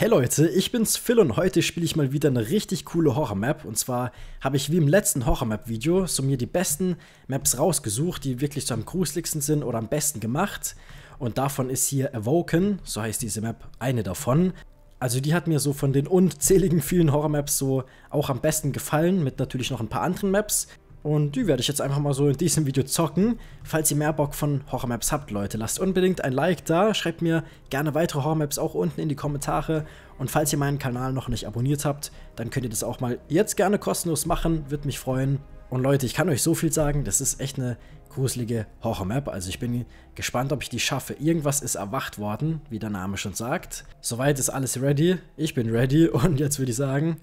Hey Leute, ich bin's Phil und heute spiele ich mal wieder eine richtig coole Horror-Map. Und zwar habe ich wie im letzten Horror-Map-Video so mir die besten Maps rausgesucht, die wirklich so am gruseligsten sind oder am besten gemacht. Und davon ist hier Awoken, so heißt diese Map, eine davon. Also die hat mir so von den unzähligen vielen Horror-Maps so auch am besten gefallen, mit natürlich noch ein paar anderen Maps. Und die werde ich jetzt einfach mal so in diesem Video zocken. Falls ihr mehr Bock von Horrormaps habt, Leute, lasst unbedingt ein Like da. Schreibt mir gerne weitere Horrormaps auch unten in die Kommentare. Und falls ihr meinen Kanal noch nicht abonniert habt, dann könnt ihr das auch mal jetzt gerne kostenlos machen. Würde mich freuen. Und Leute, ich kann euch so viel sagen, das ist echt eine gruselige Horrormap. Also ich bin gespannt, ob ich die schaffe. Irgendwas ist erwacht worden, wie der Name schon sagt. Soweit ist alles ready. Ich bin ready und jetzt würde ich sagen,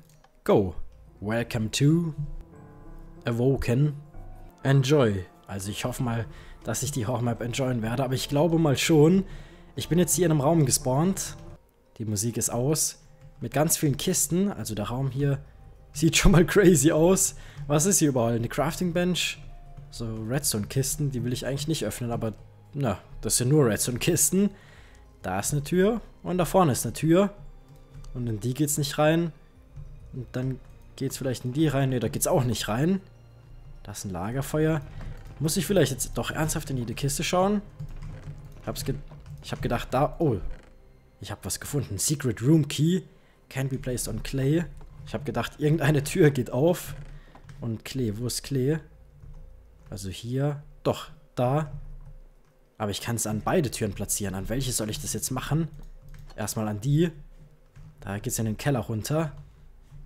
go. Welcome to Awoken. Enjoy. Also ich hoffe mal, dass ich die Horrormap enjoyen werde, aber ich glaube mal schon. Ich bin jetzt hier in einem Raum gespawnt. Die Musik ist aus. Mit ganz vielen Kisten. Also der Raum hier sieht schon mal crazy aus. Was ist hier überall? Eine Crafting Bench. So Redstone-Kisten, die will ich eigentlich nicht öffnen, aber na, das sind nur Redstone-Kisten. Da ist eine Tür und da vorne ist eine Tür. Und in die geht's nicht rein. Und dann geht's vielleicht in die rein. Ne, da geht's auch nicht rein. Das ist ein Lagerfeuer. Muss ich vielleicht jetzt doch ernsthaft in jede Kiste schauen? Ich hab gedacht, da... Oh, ich hab was gefunden. Secret Room Key can be placed on Clay. Ich hab gedacht, irgendeine Tür geht auf. Und Clay, wo ist Clay? Also hier. Doch, da. Aber ich kann es an beide Türen platzieren. An welche soll ich das jetzt machen? Erstmal an die. Da geht's in den Keller runter.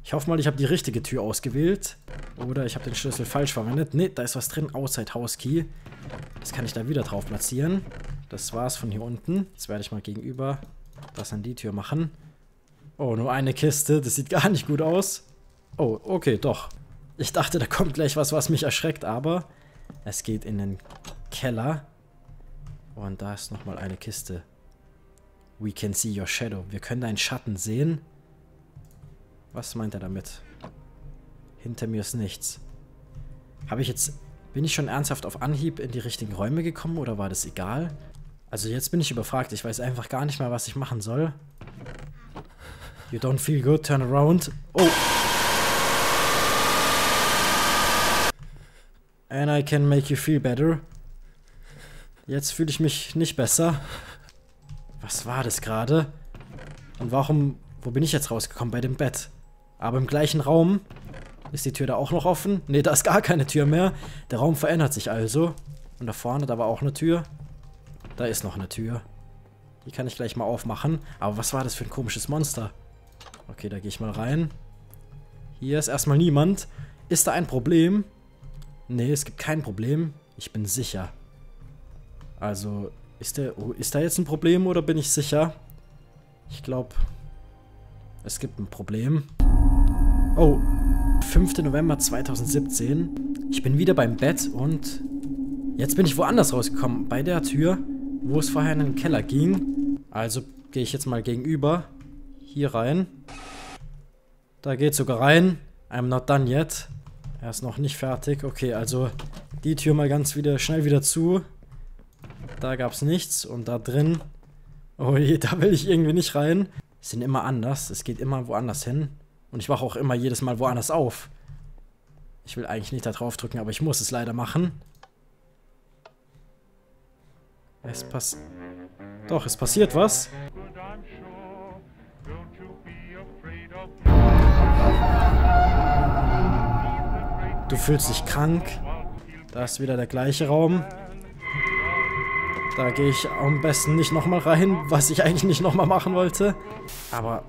Ich hoffe mal, ich habe die richtige Tür ausgewählt. Oder ich habe den Schlüssel falsch verwendet. Ne, da ist was drin. Outside House Key. Das kann ich da wieder drauf platzieren. Das war's von hier unten. Jetzt werde ich mal gegenüber das an die Tür machen. Oh, nur eine Kiste. Das sieht gar nicht gut aus. Oh, okay, doch. Ich dachte, da kommt gleich was, was mich erschreckt. Aber es geht in den Keller. Und da ist nochmal eine Kiste. We can see your shadow. Wir können deinen Schatten sehen. Was meint er damit? Hinter mir ist nichts. Habe ich jetzt... Bin ich schon ernsthaft auf Anhieb in die richtigen Räume gekommen oder war das egal? Also jetzt bin ich überfragt. Ich weiß einfach gar nicht mehr, was ich machen soll. You don't feel good, turn around. Oh! And I can make you feel better. Jetzt fühle ich mich nicht besser. Was war das gerade? Und warum... Wo bin ich jetzt rausgekommen? Bei dem Bett. Aber im gleichen Raum ist die Tür da auch noch offen. Ne, da ist gar keine Tür mehr. Der Raum verändert sich also. Und da vorne, da war auch eine Tür. Da ist noch eine Tür. Die kann ich gleich mal aufmachen. Aber was war das für ein komisches Monster? Okay, da gehe ich mal rein. Hier ist erstmal niemand. Ist da ein Problem? Ne, es gibt kein Problem. Ich bin sicher. Also, ist da jetzt ein Problem oder bin ich sicher? Ich glaube... Es gibt ein Problem. Oh, 5. November 2017. Ich bin wieder beim Bett und... Jetzt bin ich woanders rausgekommen. Bei der Tür, wo es vorher in den Keller ging. Also gehe ich jetzt mal gegenüber. Hier rein. Da geht's sogar rein. I'm not done yet. Er ist noch nicht fertig. Okay, also die Tür mal ganz wieder schnell wieder zu. Da gab's nichts. Und da drin... Oh je, da will ich irgendwie nicht rein. Sind immer anders. Es geht immer woanders hin. Und ich wache auch immer jedes Mal woanders auf. Ich will eigentlich nicht da drauf drücken, aber ich muss es leider machen. Es passiert... Doch, es passiert was. Du fühlst dich krank. Da ist wieder der gleiche Raum. Da gehe ich am besten nicht nochmal rein, was ich eigentlich nicht nochmal machen wollte. Aber...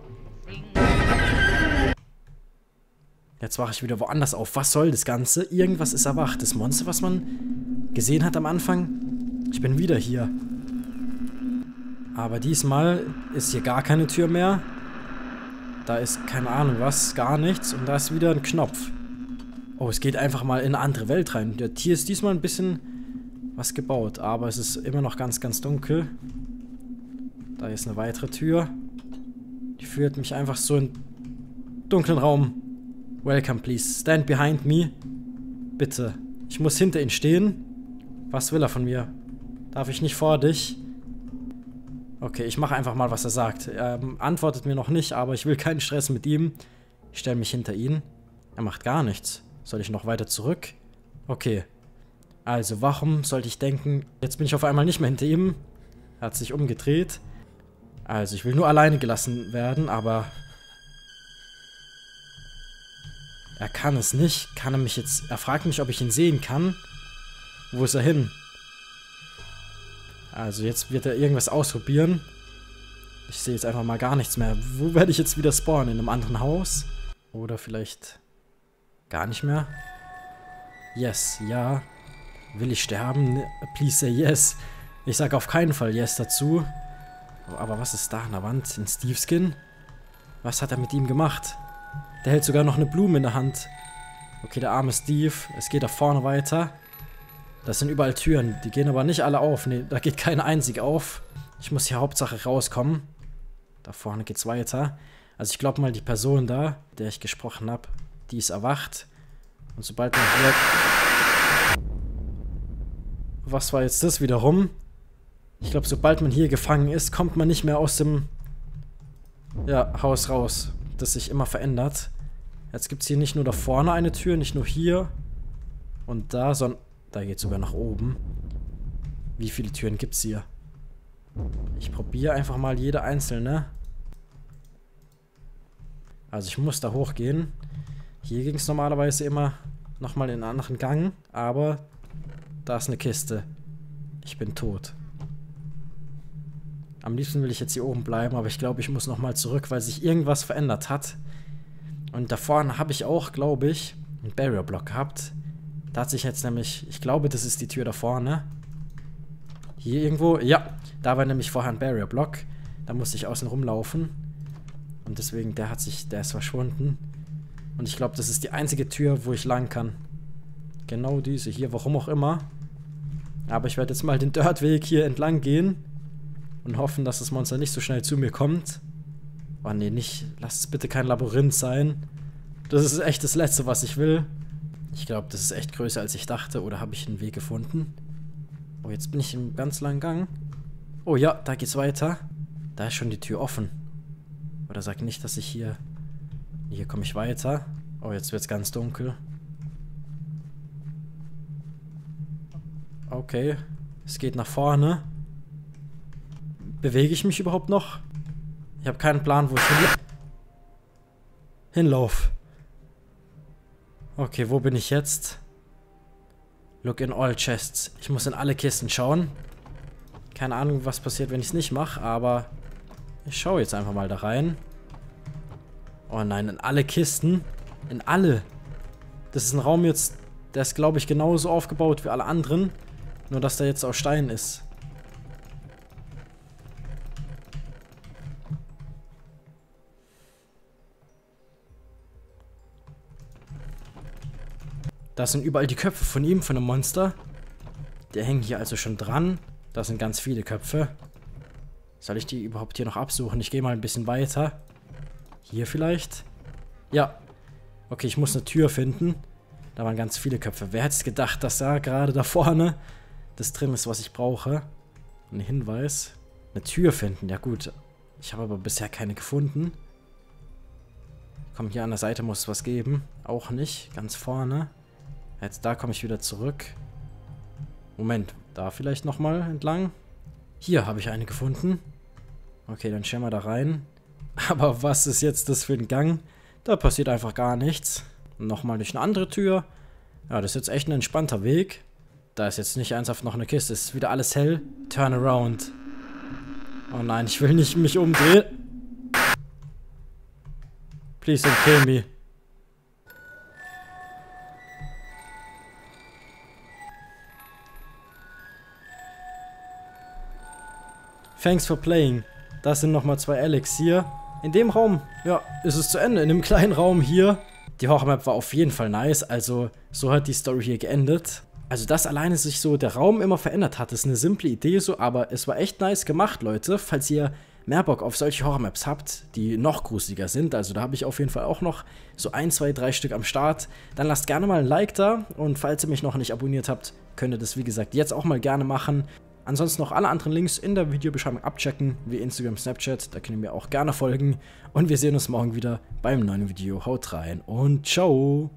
Jetzt wache ich wieder woanders auf. Was soll das Ganze? Irgendwas ist erwacht. Das Monster, was man gesehen hat am Anfang. Ich bin wieder hier. Aber diesmal ist hier gar keine Tür mehr. Da ist keine Ahnung was, gar nichts. Und da ist wieder ein Knopf. Oh, es geht einfach mal in eine andere Welt rein. Der Tier ist diesmal ein bisschen... was gebaut, aber es ist immer noch ganz, ganz dunkel. Da ist eine weitere Tür. Die führt mich einfach so in einen dunklen Raum. Welcome, please. Stand behind me. Bitte. Ich muss hinter ihn stehen. Was will er von mir? Darf ich nicht vor dich? Okay, ich mache einfach mal, was er sagt. Er antwortet mir noch nicht, aber ich will keinen Stress mit ihm. Ich stelle mich hinter ihn. Er macht gar nichts. Soll ich noch weiter zurück? Okay. Also, warum sollte ich denken, jetzt bin ich auf einmal nicht mehr hinter ihm? Er hat sich umgedreht. Also, ich will nur alleine gelassen werden, aber... Er kann es nicht. Kann er mich jetzt... Er fragt mich, ob ich ihn sehen kann. Wo ist er hin? Also jetzt wird er irgendwas ausprobieren. Ich sehe jetzt einfach mal gar nichts mehr. Wo werde ich jetzt wieder spawnen? In einem anderen Haus? Oder vielleicht gar nicht mehr? Yes, ja. Will ich sterben? Please say yes. Ich sage auf keinen Fall yes dazu. Aber was ist da an der Wand? Ein Steve-Skin? Was hat er mit ihm gemacht? Der hält sogar noch eine Blume in der Hand. Okay, der arme Steve. Es geht da vorne weiter. Das sind überall Türen, die gehen aber nicht alle auf. Ne, da geht keine einzige auf. Ich muss hier Hauptsache rauskommen. Da vorne geht's weiter. Also ich glaube mal, die Person da, mit der ich gesprochen habe, die ist erwacht. Und sobald man hier... Was war jetzt das wiederum? Ich glaube, sobald man hier gefangen ist, kommt man nicht mehr aus dem Haus raus, das sich immer verändert. Jetzt gibt es hier nicht nur da vorne eine Tür, nicht nur hier und da, sondern... Da geht es sogar nach oben. Wie viele Türen gibt es hier? Ich probiere einfach mal jede einzelne. Also ich muss da hochgehen. Hier ging es normalerweise immer nochmal in einen anderen Gang. Aber da ist eine Kiste. Ich bin tot. Am liebsten will ich jetzt hier oben bleiben. Aber ich glaube, ich muss nochmal zurück, weil sich irgendwas verändert hat. Und da vorne habe ich auch, glaube ich, einen Barrier Block gehabt. Da hat sich jetzt nämlich, ich glaube, das ist die Tür da vorne. Hier irgendwo, ja, da war nämlich vorher ein Barrier Block. Da musste ich außen rumlaufen. Und deswegen, der ist verschwunden. Und ich glaube, das ist die einzige Tür, wo ich lang kann. Genau diese hier, warum auch immer. Aber ich werde jetzt mal den Dirtweg hier entlang gehen. Und hoffen, dass das Monster nicht so schnell zu mir kommt. Oh nee, nicht, lasst es bitte kein Labyrinth sein. Das ist echt das Letzte, was ich will. Ich glaube, das ist echt größer, als ich dachte. Oder habe ich einen Weg gefunden? Oh, jetzt bin ich im ganz langen Gang. Oh ja, da geht's weiter. Da ist schon die Tür offen. Oder sag nicht, dass ich hier... Hier komme ich weiter. Oh, jetzt wird's ganz dunkel. Okay. Es geht nach vorne. Bewege ich mich überhaupt noch? Ich habe keinen Plan, wo ich hinlaufe. Okay, wo bin ich jetzt? Look in all chests. Ich muss in alle Kisten schauen. Keine Ahnung, was passiert, wenn ich es nicht mache, aber ich schaue jetzt einfach mal da rein. Oh nein, in alle Kisten. In alle. Das ist ein Raum jetzt, der ist, glaube ich, genauso aufgebaut wie alle anderen. Nur, dass der jetzt aus Stein ist. Da sind überall die Köpfe von ihm, von dem Monster. Der hängen hier also schon dran. Da sind ganz viele Köpfe. Soll ich die überhaupt hier noch absuchen? Ich gehe mal ein bisschen weiter. Hier vielleicht? Ja. Okay, ich muss eine Tür finden. Da waren ganz viele Köpfe. Wer hätte es gedacht, dass da gerade da vorne das drin ist, was ich brauche? Ein Hinweis. Eine Tür finden, ja gut. Ich habe aber bisher keine gefunden. Komm, hier an der Seite muss es was geben. Auch nicht. Ganz vorne. Jetzt da komme ich wieder zurück. Moment, da vielleicht nochmal entlang. Hier habe ich eine gefunden. Okay, dann schauen wir da rein. Aber was ist jetzt das für ein Gang? Da passiert einfach gar nichts. Nochmal durch eine andere Tür. Ja, das ist jetzt echt ein entspannter Weg. Da ist jetzt nicht ernsthaft noch eine Kiste. Es ist wieder alles hell. Turn around. Oh nein, ich will nicht mich umdrehen. Please don't kill me. Thanks for playing. Das sind nochmal 2 Alex hier. In dem Raum, ja, ist es zu Ende. In dem kleinen Raum hier. Die Horror-Map war auf jeden Fall nice. Also, so hat die Story hier geendet. Also, dass alleine sich so der Raum immer verändert hat, ist eine simple Idee so. Aber es war echt nice gemacht, Leute. Falls ihr mehr Bock auf solche Horror-Maps habt, die noch gruseliger sind. Also, da habe ich auf jeden Fall auch noch so 1, 2, 3 Stück am Start. Dann lasst gerne mal ein Like da. Und falls ihr mich noch nicht abonniert habt, könnt ihr das, wie gesagt, jetzt auch mal gerne machen. Ansonsten noch alle anderen Links in der Videobeschreibung abchecken, wie Instagram, Snapchat, da könnt ihr mir auch gerne folgen. Und wir sehen uns morgen wieder beim neuen Video. Haut rein und ciao!